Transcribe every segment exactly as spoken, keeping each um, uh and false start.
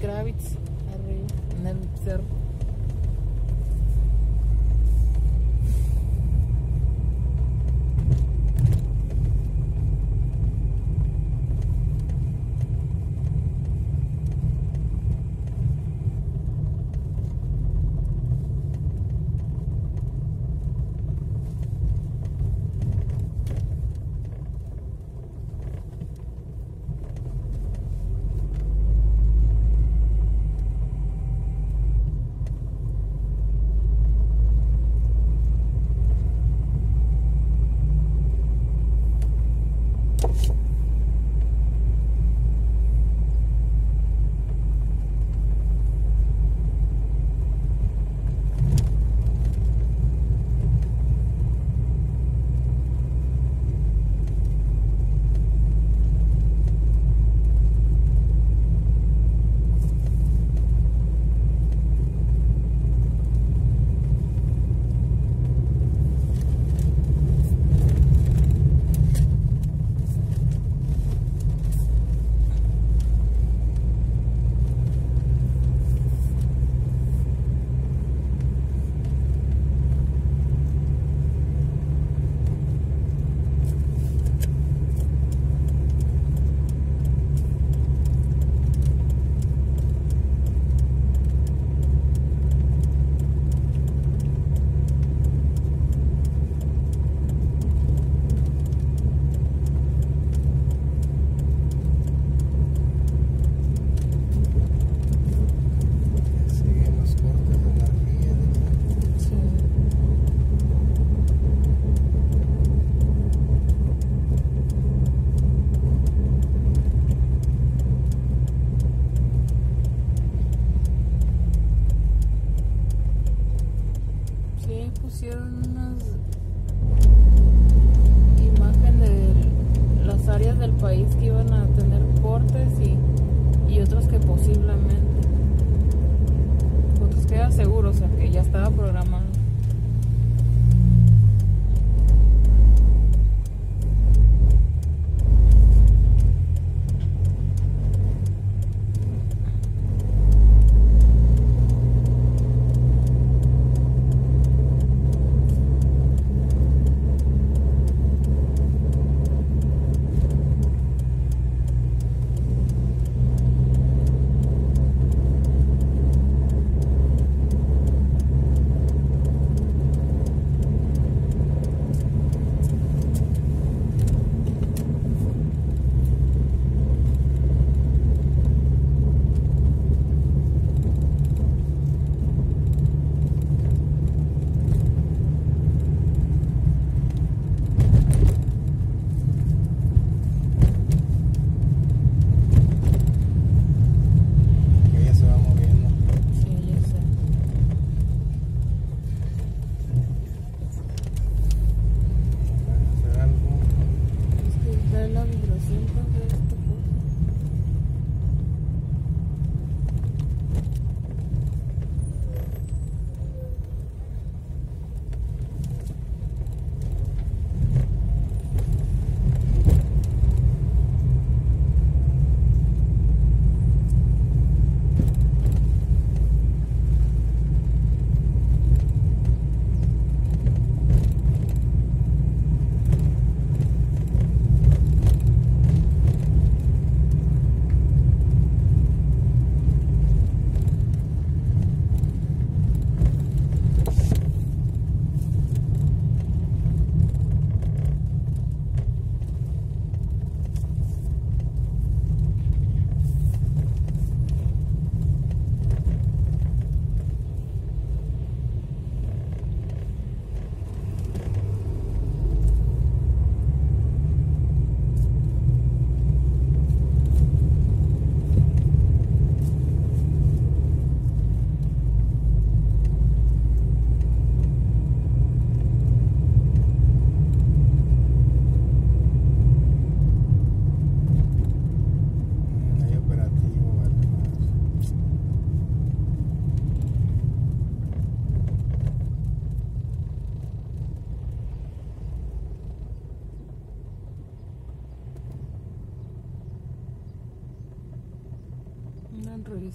Kravitz, Nemtzer.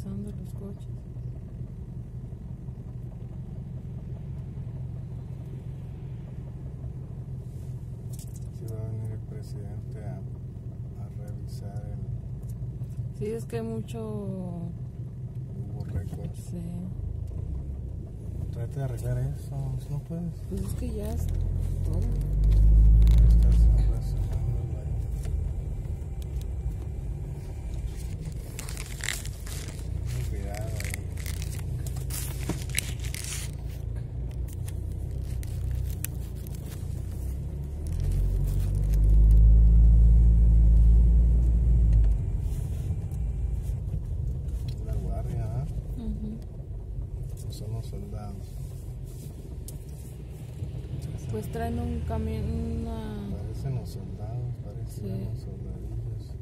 pasando los coches. Si va a venir el presidente a, a revisar el... Sí, es que hay mucho... Hubo récord. Sí. Trata de arreglar eso, si no puedes. Pues es que ya está todo. Estás arrasando la gente. Ten cuidado ahí. La guardia, ¿ah? ¿eh? Uh-huh. Son los soldados. Pues traen un camión, una... Parecen los soldados, parecen sí. los soldadillos.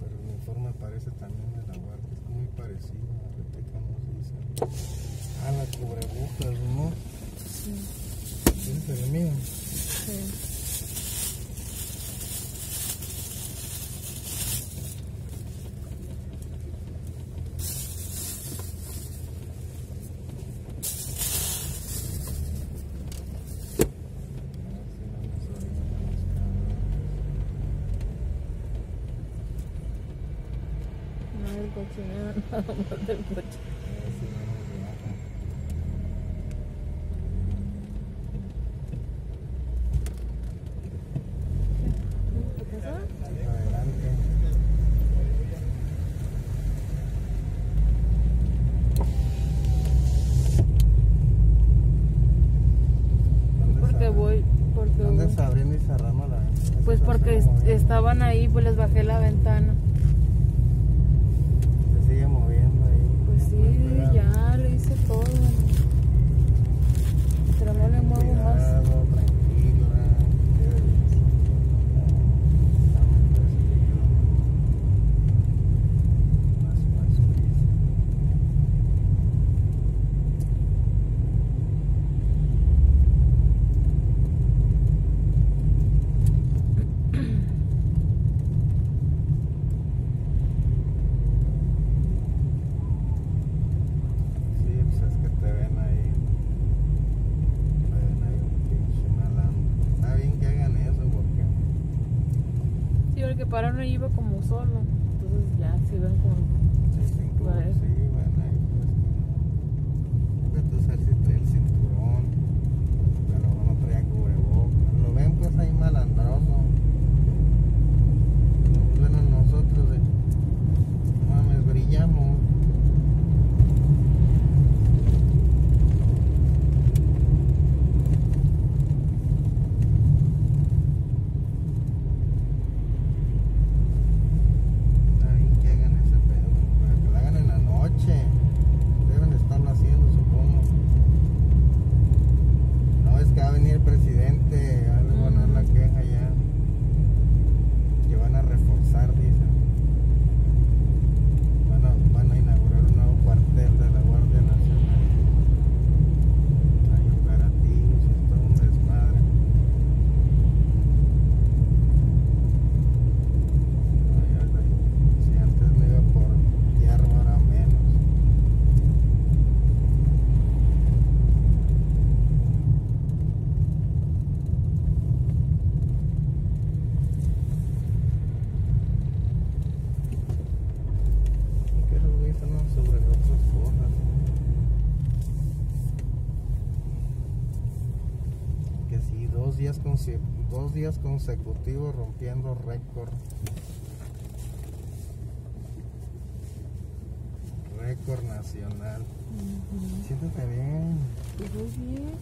Pero el uniforme parece también de la guardia, es muy parecido a la reteca, nos dicen. Ah, la cubrebocas, ¿no? Sí. ¿Tienes el mío? Sí. Cochinero, nada más del coche. ¿Qué pasa? Adelante. Porque voy, porque ¿dónde está abriendo y cerrando la ventana? Pues porque estaban ahí, pues les bajé la ventana. Que para uno iba como solo, entonces ya si ven como el cinturón, sí, bueno, ahí pues entonces al si trae el cinturón, pero no traía cubrebocas, lo ven pues ahí malandroso, nos ven a nosotros de, no mames, brillamos. Días dos días consecutivos rompiendo récord récord nacional. Uh-huh. Siéntate bien. ¿Estoy bien?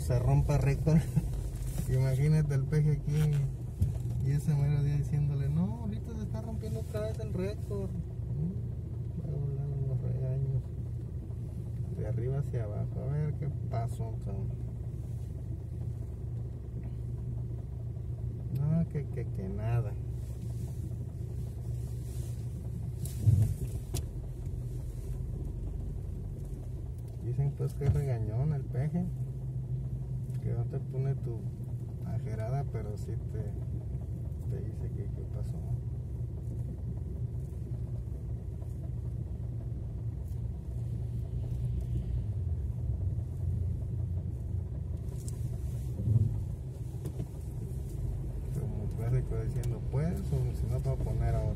todo se rompa recto. Imagínate el peje aquí y ese mero día diciéndole, no, ahorita se está rompiendo otra vez el récord. Luego, luego los regaños. De arriba hacia abajo. A ver qué pasó, cabrón. No, que, que, que nada. Dicen pues que regañón el peje, que no te pone tu ajerada, pero sí te, te dice que qué pasó. Diciendo pues, o si no para poner a otro.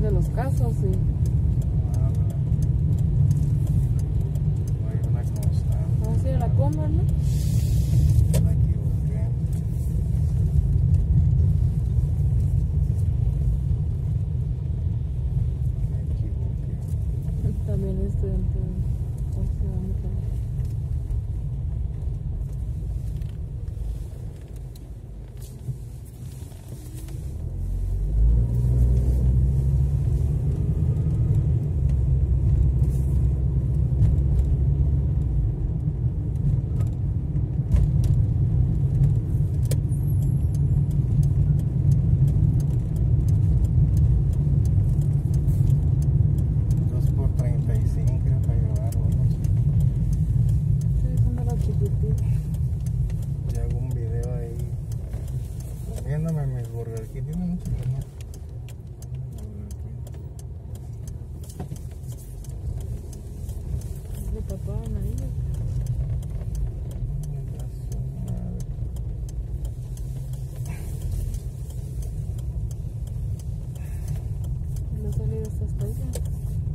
De los casos, sí. Ah, bueno. No hay una constante. Vamos a ir a la comba, ¿no? Me equivoqué. Me equivoqué. También estoy dentro de oceánica. Нет. Попал на рынок. No salido hasta allá.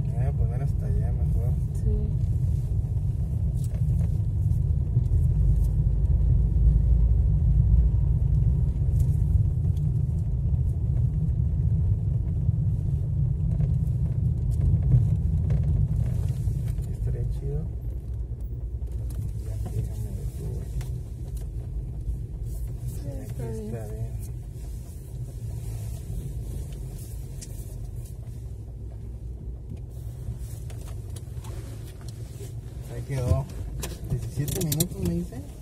Me voy a poner hasta allá mejor. Sí. Quedó diecisiete minutos, me dice.